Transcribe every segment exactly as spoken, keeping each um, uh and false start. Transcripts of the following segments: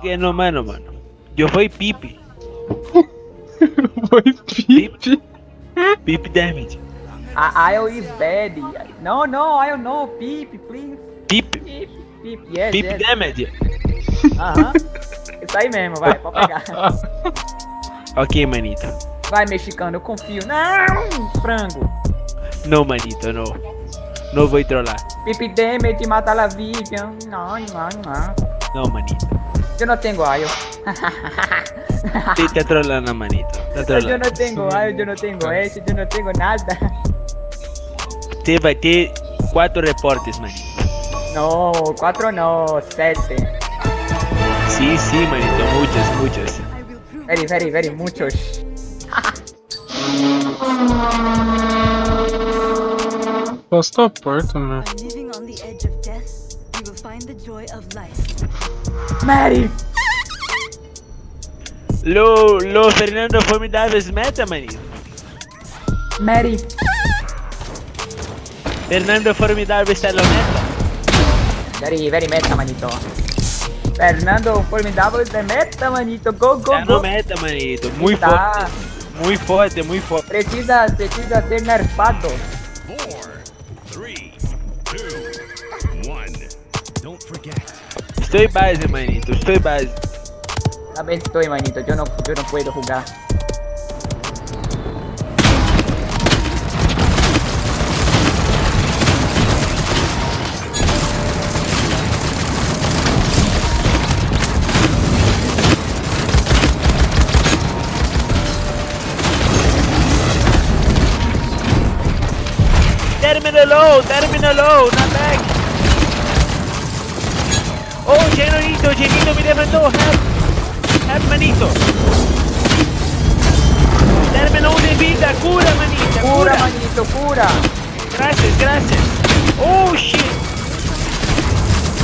¿Qué no, mano, mano? Yo fui pipi. Foi pipi. Pipi damage. I, I'll is bad. No, no, I don't know. Pipi, please. Pipi. Pipi, pipi. Yes, pipi yes. Damage. Aham. Isso aí mesmo, vai, pode pegar. Ok, manito. Vai, mexicano, eu confio. Não, frango. Não, manito, não. Não vou trollar. Pipi damage mata a vida. Não, não, não. Não, manito. Yo no tengo ayo. Sí, te trolando, manito. Te trolando. Yo no tengo ayo, yo no tengo eso, yo no tengo nada. Te va a tener cuatro reportes, manito. No, cuatro no, siete. Sí, sí, manito, muchos, muchos. Very, very, very, muchos. Está aparte, man. Mary. Lo, lo Fernando formidáveis meta, manito. Mary. Fernando formidável está la meta. Very, very meta, manito. Fernando formidável de meta, manito. Go, go, está go. No meta, manito. Muy está. Fuerte. Muy fuerte, muy fuerte. Precisa, precisa ser nerfado. Estoy base, manito, estoy base. A ver, estoy, manito, yo no, yo no puedo jugar. Terminal low, terminal low, not back. Oh, Genonito, Genito me levantó, help, help, manito. Dármelo una vida, cura, manita, cura. Cura, manito, cura. Gracias, gracias. Oh, shit.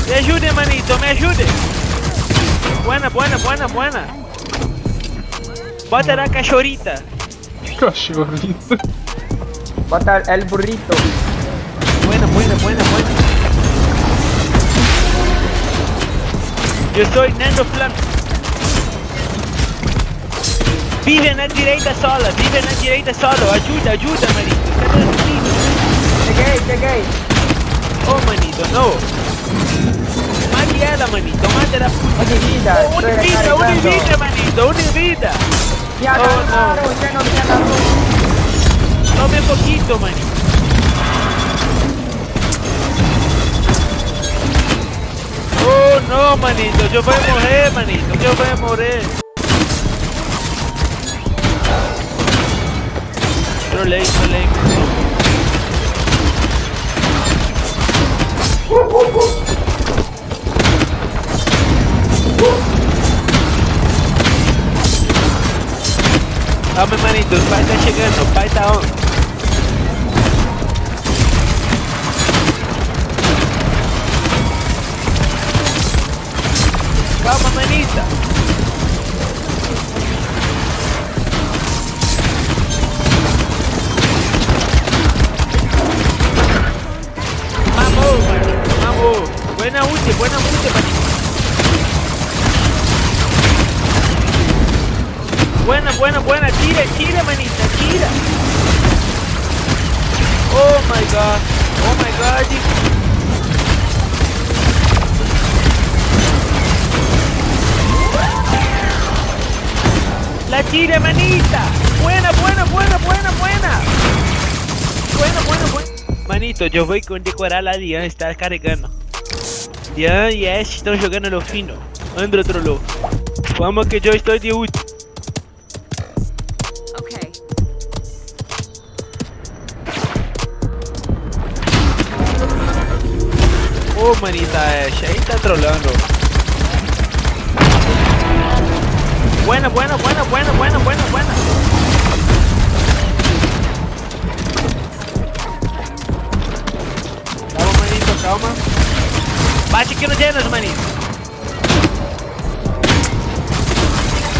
Me ayude, manito, me ayude. Buena, buena, buena, buena. Bota la cachorita. Cachorita. Bota el burrito. Buena, buena, buena, buena. Yo soy Nando Plan. Vive na direita sola, vive na direita solo. Ajuda, ajuda, manito. Cadê o manito? Cheguei, cheguei. Oh, manito, não. Mate ela, manito. Mate ela. Univida, univida, univida, manito. Univida. Ya ganaron, oh, ya nos ganaron. Tome un poquito, manito. Oh no, manito, yo voy a morir, manito, yo voy a morir. Trolei, trolei. Dame, manito, el pai está llegando, el pai está on. Calma, manita. Vamos, manito, vamos. Buena ulti, buena ulti, manito. Buena, buena, buena. Tira, tira, manita, tira. Oh my god, oh my god. La tira, manita. Buena, buena, buena, buena, buena. Buena, buena, buena. Manito, yo voy con decorar a Dian, está carregando. Dian y Ash están jugando lo fino. Andro troló. Vamos que yo estoy de útil. Okay. Oh, manita Ash, ahí está trolando. Buena, buena, buena, buena, buena, buena, buena. Calma, manito, calma. Bate aqui no Genos, manito.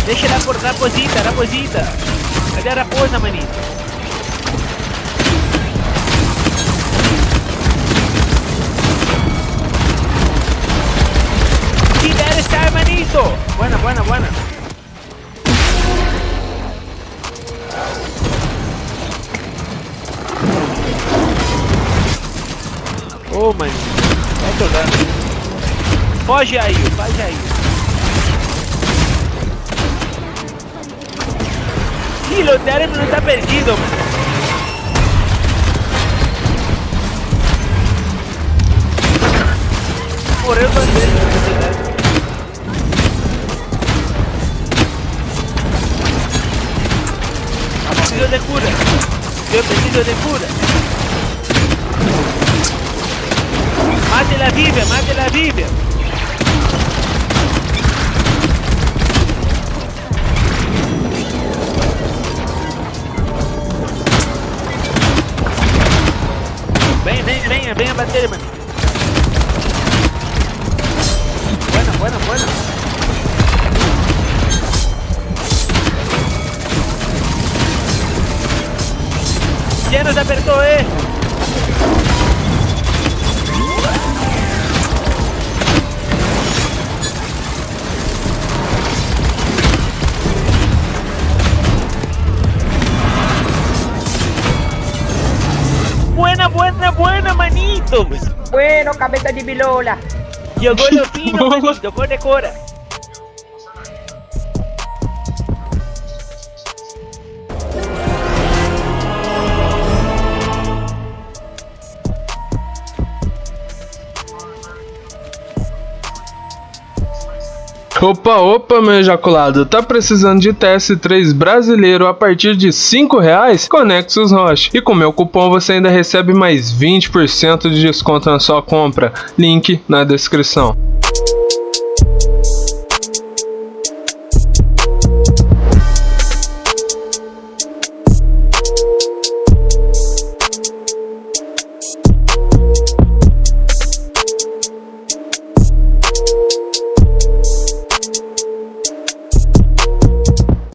Deixa ela por raposita, raposita. Cadê a raposa, manito? Libera esse manito. Buena, buena, buena. Oh, mano. Vai jogando. Foge aí, foge aí. Ih, o Derek não tá perdido, mano. Morreu dois vezes, na verdade. Preciso de cura. Eu preciso de cura. Mate la Biblia, mate la Biblia. Vem, vem, venha, venha bater, mano. Buena, buena, buena. Ya nos apertó, eh. Buena, buena, buena, manito. Bueno, cabeza de bilola. Llegó lo fino, manito, corre, corre. Opa, opa, meu ejaculado, tá precisando de T S três brasileiro a partir de cinco reais? Conexus Roche. E com meu cupom você ainda recebe mais vinte por cento de desconto na sua compra. Link na descrição.